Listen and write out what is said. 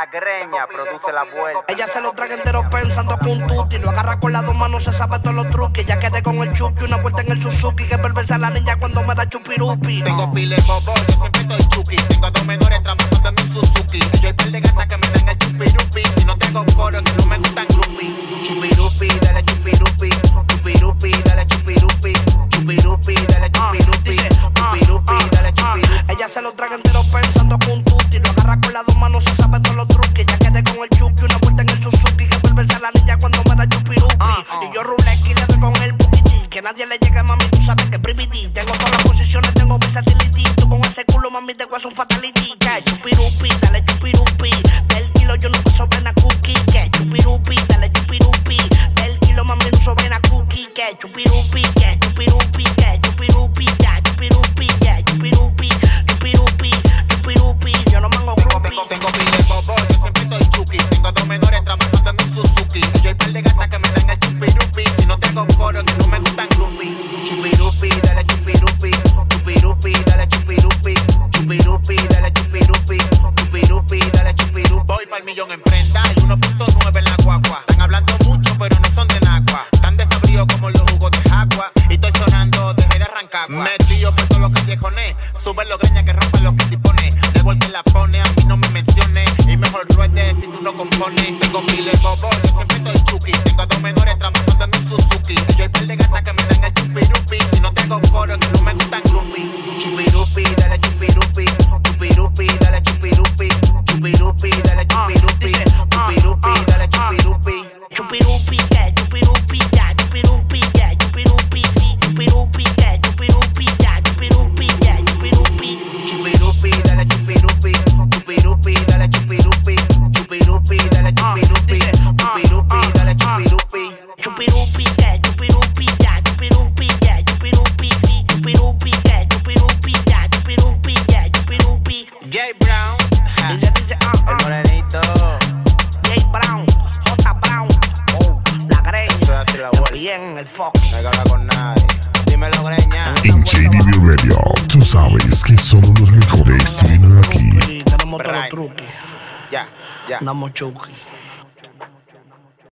La greña produce la vuelta. Ella se lo traga entero pensando con tutti. Lo agarra con las dos manos, se sabe todos los truquis. Ya quedé con el chuki, una vuelta en el Suzuki. Que perversa la niña cuando me da chupirupi. Tengo pile bobo, yo siempre estoy chuki. Tengo a dos menores trabajando en mi Suzuki. Ellos hay par de gatas que me dan el chupirupi. Si no tengo coro, que no me gustan grupi. Chupirupi, dale chupirupi. Chupirupi, dale chupirupi. Chupirupi, dale chupirupi. Chupirupi, dale chupirupi. Ella se lo traga entero pensando con tutti. Lo agarra con las dos manos, se sabe todos los truquis. Ya quedé con el chuki, una vuelta en el Suzuki. Que perversa la niña cuando me da chupirupi. Y yo rulequi le doy con el buquití. Que nadie le llega, mami, tú sabes que es privity. Tengo todas las posiciones, tengo versatility. Tú con ese culo, mami, te guas un fatality. Que chupirupi, dale chupirupi. Del kilo yo no uso vena cookie. Que chupirupi, dale chupirupi. Del kilo, mami, no uso vena cookie. Que chupirupi, que chupirupi. Que chupirupi, ya chupirupi. Que chupirupi, chupirupi, chupirupi. Yo no mango grupi. Tengo pile bobo, yo siempre estoy chuki. Tengo a dos menores trabajando en mi Suzuki. Yo hay par de gatas que me dan el chupirupi. Si no tengo coro, que no me gustan grupi. Chupirupi, dale chupirupi. Chupirupi, dale chupirupi. Chupirupi, dale chupirupi. Chupirupi, dale chupirupi. Voy para el millón en prenda y 1.9 en la guagua. Están hablando mucho, pero no son de nagua. Tan desabridos como los jugos de agua. Y estoy sonando, dejé de arrancar. Metido por todos los callejones. Suben los greñas que rompen los que dispones. De igual que la pone, a mí no me menciones. Y mejor ruede si tú no compones. Tengo pile bobo, yo siempre estoy chuki. Tengo a dos menores trabajando en mi Suzuki. Ellos hay par de gatas que me dan el chupirupi. Si no tengo coro, que no me gustan grupi. Chupirupi, dale chupirupi. Chupirupi, dale chupirupi. Chupirupi, dale chupirupi. Chupirupi, dale chupirupi. Chupirupi, que chupirupi, ya chupirupi, que chupirupi. Chupirupi, que chupirupi, ya chupirupi, que chupirupi. Chupirupi, dale chupirupi. Chupirupi, dale chupirupi. Chupirupi, dale chupirupi. Chupirupi, dale chupirupi. Chupirupi, que chupirupi, ya chupirupi, que chupirupi. Chupirupi, que chupirupi, ya chupirupi, que chupirupi. Jey Brown. Ella dice el morenito. Jey Brown, J Brown. Oh, la greña. Eso es así la vuelta. Bien, el fuck. No hay que hablar con nadie. Dímelo, greña. En JDB Radio, tú sabes que solo los mejores vienen aquí. Tenemos todos los truques. Ya, ya. Andamos chuki.